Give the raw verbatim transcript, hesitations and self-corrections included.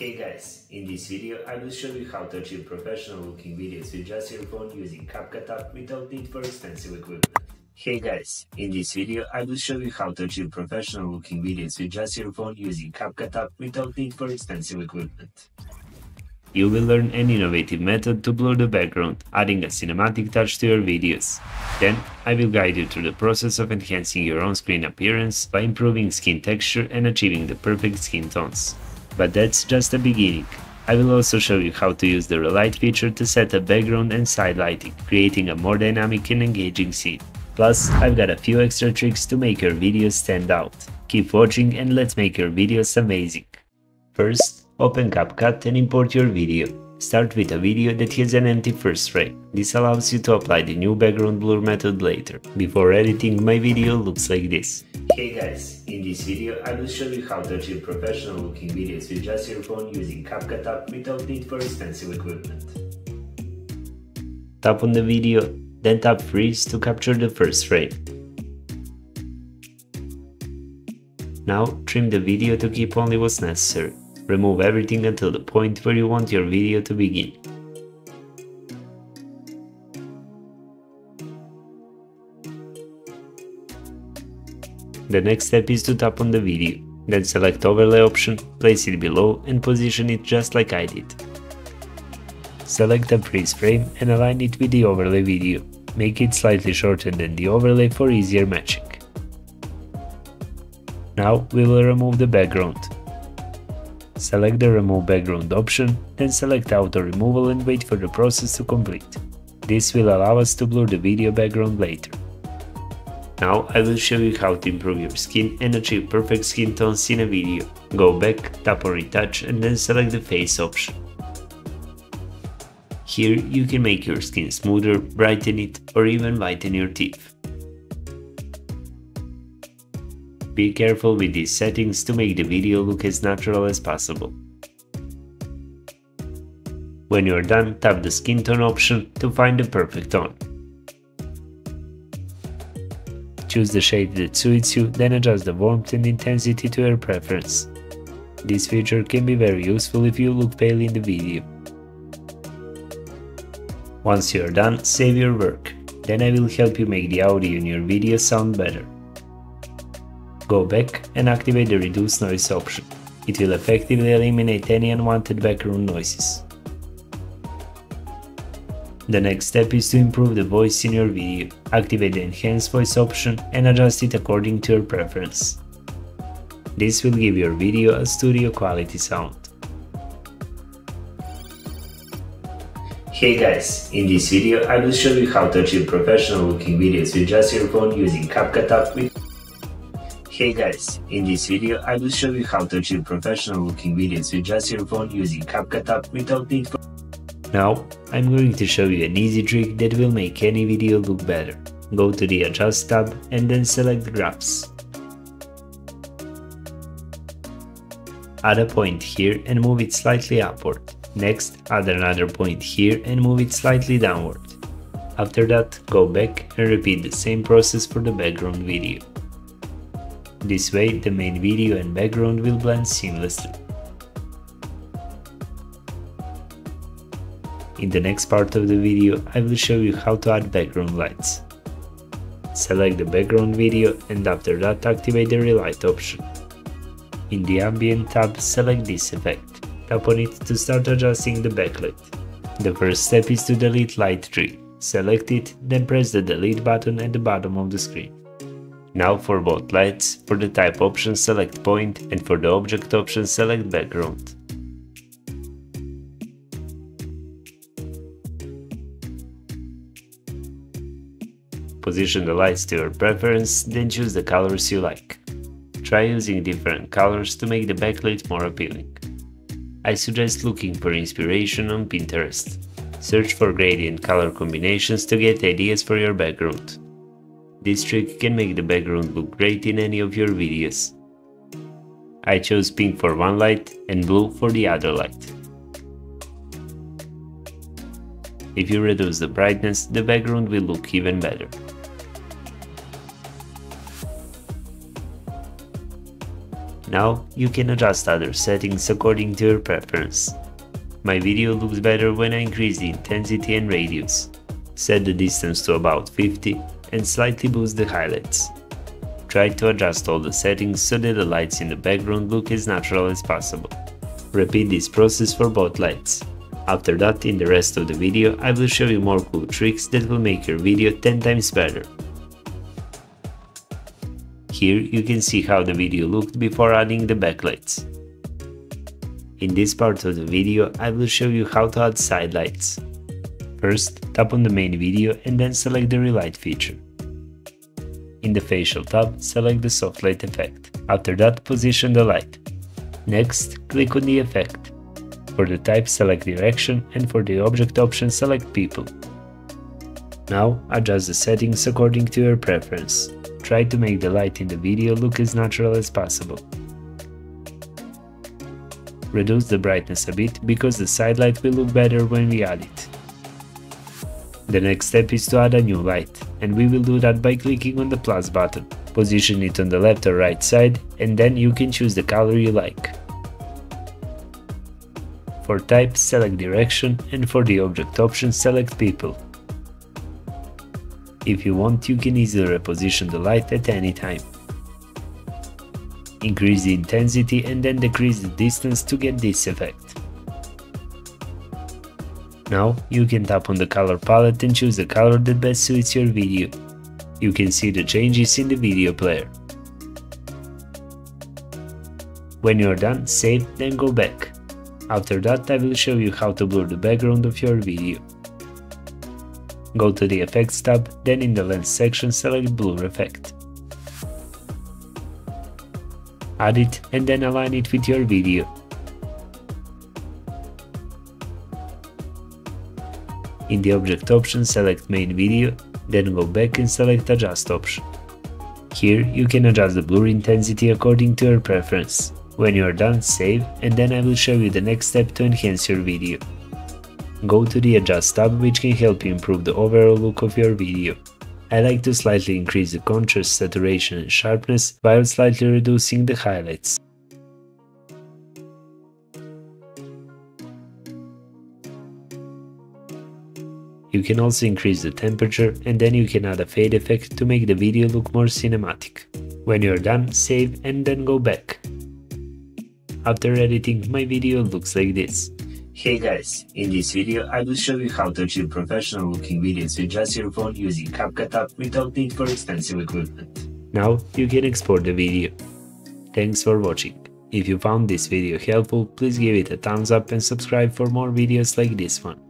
Hey guys, in this video I will show you how to achieve professional looking videos with just your phone using CapCut app without need for expensive equipment. Hey guys, in this video I will show you how to achieve professional looking videos with just your phone using CapCut app without need for expensive equipment. You will learn an innovative method to blur the background, adding a cinematic touch to your videos. Then, I will guide you through the process of enhancing your on-screen appearance by improving skin texture and achieving the perfect skin tones. But that's just the beginning. I will also show you how to use the Relight feature to set a background and side lighting, creating a more dynamic and engaging scene. Plus, I've got a few extra tricks to make your videos stand out. Keep watching and let's make your videos amazing. First, open CapCut and import your video. Start with a video that has an empty first frame. This allows you to apply the new background blur method later. Before editing, my video looks like this. Hey guys, in this video I will show you how to achieve professional looking videos with just your phone using CapCut app without need for expensive equipment. Tap on the video, then tap freeze to capture the first frame. Now trim the video to keep only what's necessary. Remove everything until the point where you want your video to begin. The next step is to tap on the video, then select overlay option, place it below and position it just like I did. Select a freeze frame and align it with the overlay video. Make it slightly shorter than the overlay for easier matching. Now we will remove the background. Select the remove background option, then select auto removal and wait for the process to complete. This will allow us to blur the video background later. Now I will show you how to improve your skin and achieve perfect skin tones in a video. Go back, tap on retouch and then select the face option. Here you can make your skin smoother, brighten it or even whiten your teeth. Be careful with these settings to make the video look as natural as possible. When you are done, tap the skin tone option to find the perfect tone. Choose the shade that suits you, then adjust the warmth and intensity to your preference. This feature can be very useful if you look pale in the video. Once you are done, save your work. Then I will help you make the audio in your video sound better. Go back and activate the reduce noise option. It will effectively eliminate any unwanted background noises. The next step is to improve the voice in your video. Activate the enhance voice option and adjust it according to your preference. This will give your video a studio quality sound. Hey guys, in this video I will show you how to achieve professional looking videos with just your phone using CapCut app with Hey guys, in this video I will show you how to achieve professional looking videos with just your phone using CapCut app without need for. Now, I'm going to show you an easy trick that will make any video look better. Go to the Adjust tab and then select Graphs. Add a point here and move it slightly upward. Next, add another point here and move it slightly downward. After that, go back and repeat the same process for the background video. This way, the main video and background will blend seamlessly. In the next part of the video, I will show you how to add background lights. Select the background video and after that activate the Relight option. In the Ambient tab, select this effect. Tap on it to start adjusting the backlight. The first step is to delete light tree. Select it, then press the delete button at the bottom of the screen. Now for both lights, for the type option select point and for the object option select background. Position the lights to your preference, then choose the colors you like. Try using different colors to make the backlight more appealing. I suggest looking for inspiration on Pinterest. Search for gradient color combinations to get ideas for your background. This trick can make the background look great in any of your videos. I chose pink for one light and blue for the other light. If you reduce the brightness, the background will look even better. Now you can adjust other settings according to your preference. My video looks better when I increase the intensity and radius. Set the distance to about fifty and slightly boost the highlights. Try to adjust all the settings so that the lights in the background look as natural as possible. Repeat this process for both lights. After that, in the rest of the video, I will show you more cool tricks that will make your video ten times better. Here you can see how the video looked before adding the backlights. In this part of the video, I will show you how to add side lights. First, tap on the main video and then select the relight feature. In the facial tab, select the soft light effect. After that, position the light. Next, click on the effect. For the type, select direction, and for the object option, select people. Now, adjust the settings according to your preference. Try to make the light in the video look as natural as possible. Reduce the brightness a bit because the side light will look better when we add it. The next step is to add a new light, and we will do that by clicking on the plus button. Position it on the left or right side, and then you can choose the color you like. For type, select direction, and for the object option, select people. If you want, you can easily reposition the light at any time. Increase the intensity and then decrease the distance to get this effect. Now, you can tap on the color palette and choose the color that best suits your video. You can see the changes in the video player. When you are done, save, then go back. After that, I will show you how to blur the background of your video. Go to the Effects tab, then in the Lens section select Blur Effect. Add it and then align it with your video. In the Object option select Main Video, then go back and select Adjust option. Here you can adjust the blur intensity according to your preference. When you are done, save, and then I will show you the next step to enhance your video. Go to the Adjust tab, which can help you improve the overall look of your video. I like to slightly increase the contrast, saturation and sharpness while slightly reducing the highlights. You can also increase the temperature, and then you can add a fade effect to make the video look more cinematic. When you're done, save and then go back. After editing, my video looks like this. Hey guys, in this video I will show you how to achieve professional looking videos with just your phone using CapCut app without need for expensive equipment. Now you can export the video. Thanks for watching. If you found this video helpful, please give it a thumbs up and subscribe for more videos like this one.